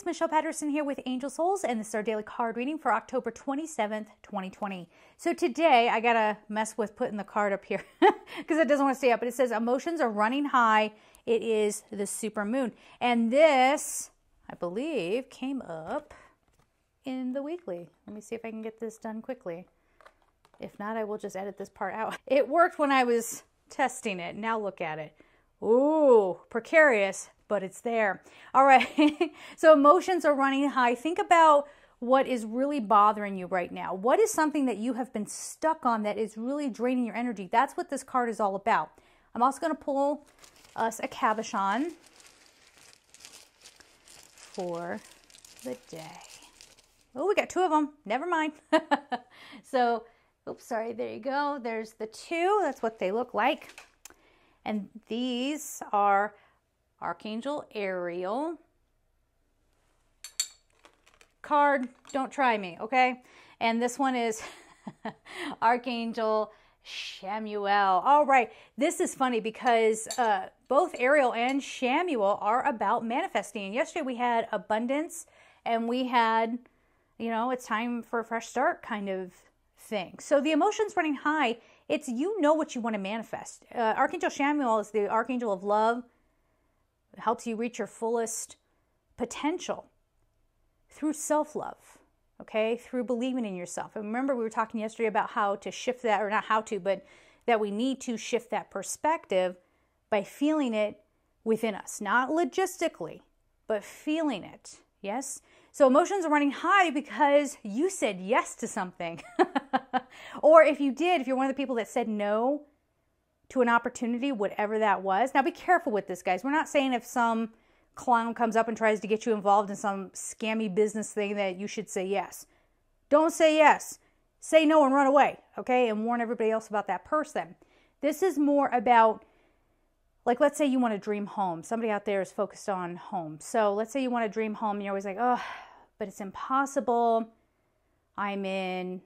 it's Michelle Patterson here with Angel Souls, and this is our daily card reading for October 27th, 2020. So today, I gotta mess with putting the card up here because it doesn't want to stay up, but it says emotions are running high. It is the super moon. And this, I believe, came up in the weekly. Let me see if I can get this done quickly. If not, I will just edit this part out. It worked when I was testing it. Now look at it. Ooh, precarious. But it's there. All right. So emotions are running high. Think about what is really bothering you right now. What is something that you have been stuck on that is really draining your energy? That's what this card is all about. I'm also going to pull us a cabochon for the day. Oh, we got two of them. Never mind. So, oops, sorry. There you go. There's the two. That's what they look like. And these are Archangel Ariel. Card, don't try me, okay? And this one is Archangel Chamuel. All right, this is funny because both Ariel and Chamuel are about manifesting. Yesterday we had abundance and we had, you know, it's time for a fresh start kind of thing. So the emotions running high, it's you know what you want to manifest. Archangel Chamuel is the Archangel of love. It helps you reach your fullest potential through self-love, okay? Through believing in yourself. And remember, we were talking yesterday about how to shift that, or not how to, but that we need to shift that perspective by feeling it within us. Not logistically, but feeling it, yes? So emotions are running high because you said yes to something. Or if you did, if you're one of the people that said no to an opportunity, whatever that was. Now be careful with this, guys. We're not saying if some clown comes up and tries to get you involved in some scammy business thing that you should say yes. Don't say yes. Say no and run away, okay? And warn everybody else about that person. This is more about, like, let's say you want to dream home. Somebody out there is focused on home. So let's say you want to dream home and you're always like, oh, but it's impossible. I'm in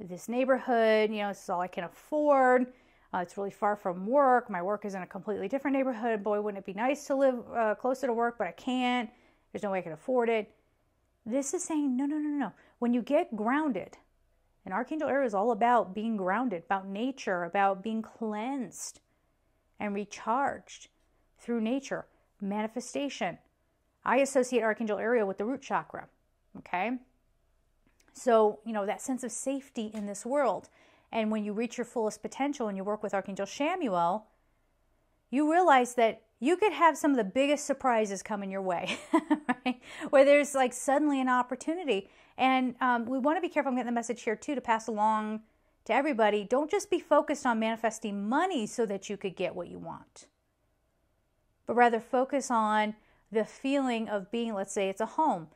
this neighborhood. You know, this is all I can afford. It's really far from work. My work is in a completely different neighborhood. Boy, wouldn't it be nice to live closer to work, but I can't. There's no way I can afford it. This is saying, no, no, no, no. When you get grounded, and Archangel Ariel is all about being grounded, about nature, about being cleansed and recharged through nature, manifestation. I associate Archangel Ariel with the root chakra, okay? So, you know, that sense of safety in this world. And when you reach your fullest potential and you work with Archangel Chamuel, you realize that you could have some of the biggest surprises coming your way, right? Where there's like suddenly an opportunity. And we want to be careful. I'm getting the message here too to pass along to everybody. Don't just be focused on manifesting money so that you could get what you want, but rather focus on the feeling of being, let's say it's a home,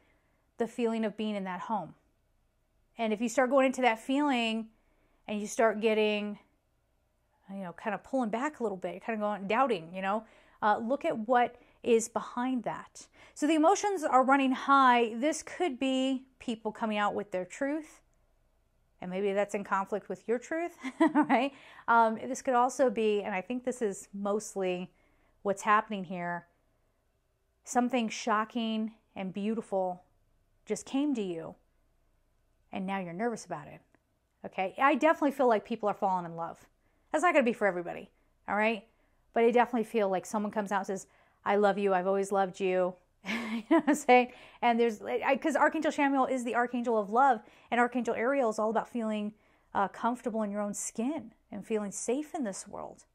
the feeling of being in that home. And if you start going into that feeling, and you start getting, you know, kind of pulling back a little bit, kind of going doubting, you know, look at what is behind that. So the emotions are running high. This could be people coming out with their truth, and maybe that's in conflict with your truth, right? This could also be, and I think this is mostly what's happening here, something shocking and beautiful just came to you, and now you're nervous about it. Okay, I definitely feel like people are falling in love. That's not going to be for everybody, all right? But I definitely feel like someone comes out and says, I love you, I've always loved you, you know what I'm saying? And there's, because Archangel Chamuel is the Archangel of love, and Archangel Ariel is all about feeling comfortable in your own skin and feeling safe in this world.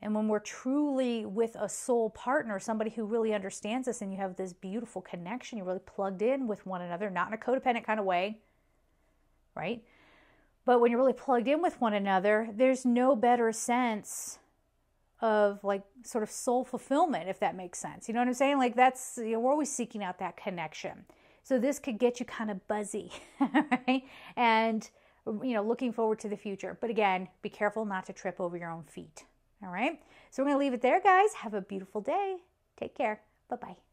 And when we're truly with a soul partner, somebody who really understands us, and you have this beautiful connection, you're really plugged in with one another, not in a codependent kind of way, right? But when you're really plugged in with one another, there's no better sense of like sort of soul fulfillment, if that makes sense. You know what I'm saying? Like that's, you know, we're always seeking out that connection. So this could get you kind of buzzy, right? And, you know, looking forward to the future. But again, be careful not to trip over your own feet. All right. So we're going to leave it there, guys. Have a beautiful day. Take care. Bye-bye.